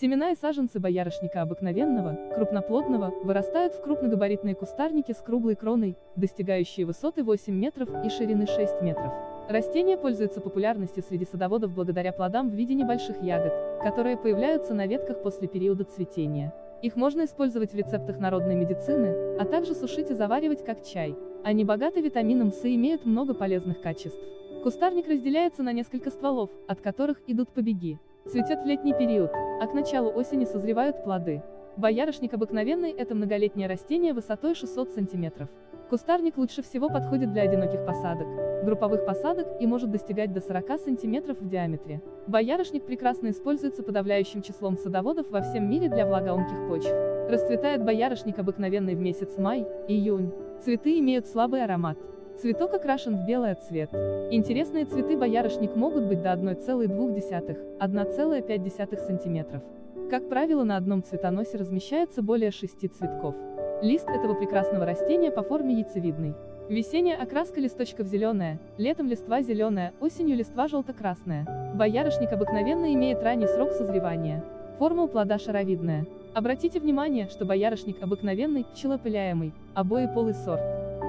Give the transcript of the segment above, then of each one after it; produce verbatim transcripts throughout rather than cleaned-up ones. Семена и саженцы боярышника обыкновенного, крупноплодного, вырастают в крупногабаритные кустарники с круглой кроной, достигающие высоты восемь метров и ширины шесть метров. Растение пользуется популярностью среди садоводов благодаря плодам в виде небольших ягод, которые появляются на ветках после периода цветения. Их можно использовать в рецептах народной медицины, а также сушить и заваривать как чай. Они богаты витамином С и имеют много полезных качеств. Кустарник разделяется на несколько стволов, от которых идут побеги. Цветет в летний период, а к началу осени созревают плоды. Боярышник обыкновенный – это многолетнее растение высотой шестьсот сантиметров. Кустарник лучше всего подходит для одиноких посадок, групповых посадок и может достигать до сорока сантиметров в диаметре. Боярышник прекрасно используется подавляющим числом садоводов во всем мире для влагоемких почв. Расцветает боярышник обыкновенный в месяц май-июнь. Цветы имеют слабый аромат. Цветок окрашен в белый цвет. Интересные цветы боярышник могут быть до одной целой двух десятых — одной целой пяти десятых сантиметров. Как правило, на одном цветоносе размещается более шести цветков. Лист этого прекрасного растения по форме яйцевидный. Весенняя окраска листочков зеленая, летом листва зеленая, осенью листва желто-красная. Боярышник обыкновенно имеет ранний срок созревания. Форма у плода шаровидная. Обратите внимание, что боярышник обыкновенный, пчелопыляемый, обоеполый сорт.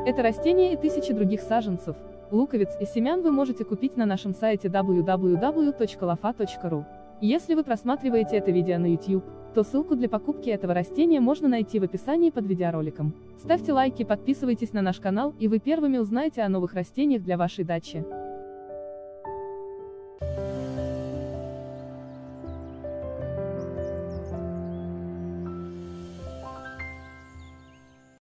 Это растение и тысячи других саженцев, луковиц и семян вы можете купить на нашем сайте дабл ю дабл ю дабл ю точка лафа точка ру. Если вы просматриваете это видео на YouTube, то ссылку для покупки этого растения можно найти в описании под видеороликом. Ставьте лайки, подписывайтесь на наш канал, и вы первыми узнаете о новых растениях для вашей дачи.